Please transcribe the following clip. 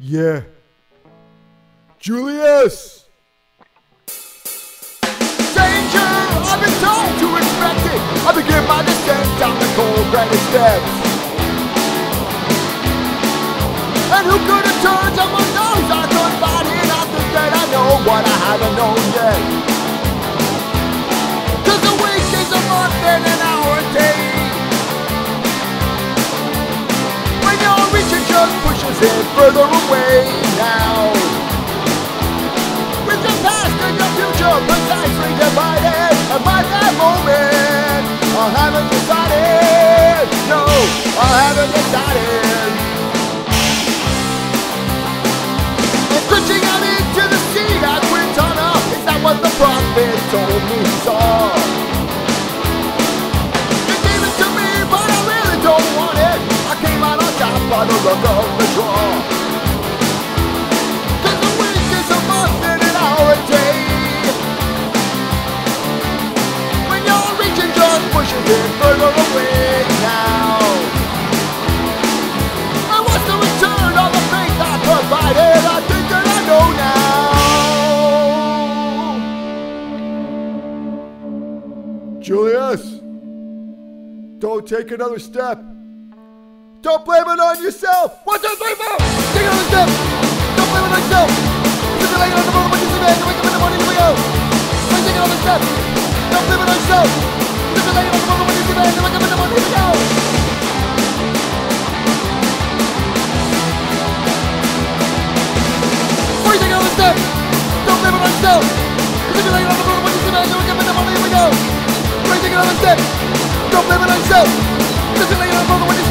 Yeah. Julius! Danger! I've been told to expect it. I begin my descent down the cold granite steps. And who could have turned someone knows I could find it out the dead. I know what I haven't known yet. 'Cause a week is a month and an hour a day. When your reaching just pushes it further away now. With the past and your future precisely divided, and by that moment, I haven't decided. No, I haven't decided. And stretching out into the sea as we're torn up, is that what the prophet told me he saw? They gave it to me, but I really don't want it. I came out on top by the look of the draw. Pushing it further away now. I want to return all the faith I provided. I think that I know now. Julius, don't take another step. Don't blame it on yourself. 1, 2, 3, 4. Take another step. Don't blame it on yourself. Just laying on the moment you make. Wake up in the morning and we go. Don't take another step. Don't blame it on yourself. Don't blame it on yourself. Just